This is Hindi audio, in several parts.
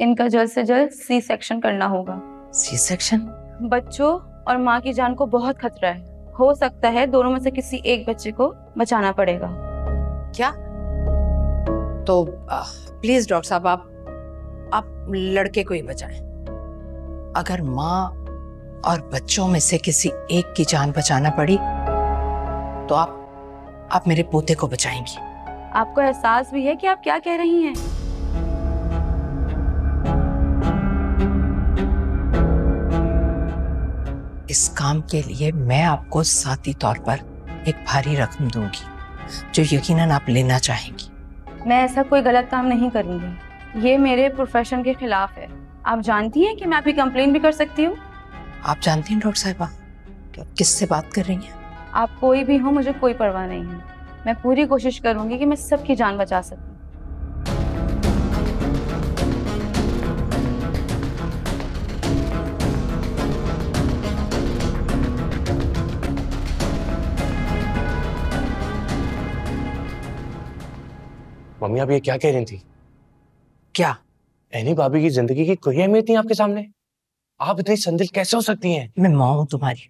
इनका जल्द से जल्द सी सेक्शन करना होगा। C section? बच्चों और माँ की जान को बहुत खतरा है, हो सकता है दोनों में से किसी एक बच्चे को बचाना पड़ेगा। क्या? तो प्लीज डॉक्टर साहब आप लड़के को ही बचाएं। अगर माँ और बच्चों में से किसी एक की जान बचाना पड़ी तो आप मेरे पोते को बचाएंगी। आपको एहसास भी है कि आप क्या कह रही हैं? इस काम के लिए मैं आपको साथी तौर पर एक भारी रकम दूंगी जो यकीनन आप लेना चाहेंगी। मैं ऐसा कोई गलत काम नहीं करूंगी, ये मेरे प्रोफेशन के खिलाफ है। आप जानती हैं कि मैं आपकी कंप्लेन भी कर सकती हूँ। आप जानती हैं डॉक्टर साहिबा कि आप किससे बात कर रही हैं? आप कोई भी हो, मुझे कोई परवाह नहीं है। मैं पूरी कोशिश करूंगी कि मैं सबकी जान बचा सकूं। मम्मी आप ये क्या कह रही थी? क्या एनी भाभी की जिंदगी की कोई अहमियत नहीं आपके सामने? आप इतनी संदिग्ध कैसे हो सकती हैं? मैं माँ हूँ तुम्हारी,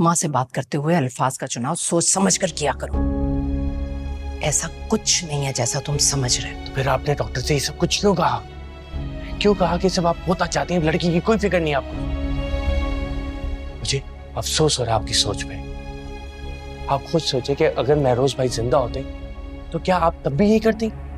माँ से बात करते हुए अल्फाज का चुनाव सोच समझ कर किया करो। ऐसा कुछ नहीं है जैसा तुम समझ रहे हो। तो फिर आपने डॉक्टर से ये सब कुछ क्यों कहा? क्यों कहा कि सब आप होता चाहती हैं, लड़की की कोई फिक्र नहीं आपको? मुझे अफसोस हो रहा है आपकी सोच पे। आप खुद सोचे कि अगर महरोज भाई जिंदा होते तो क्या आप तब भी यही करती?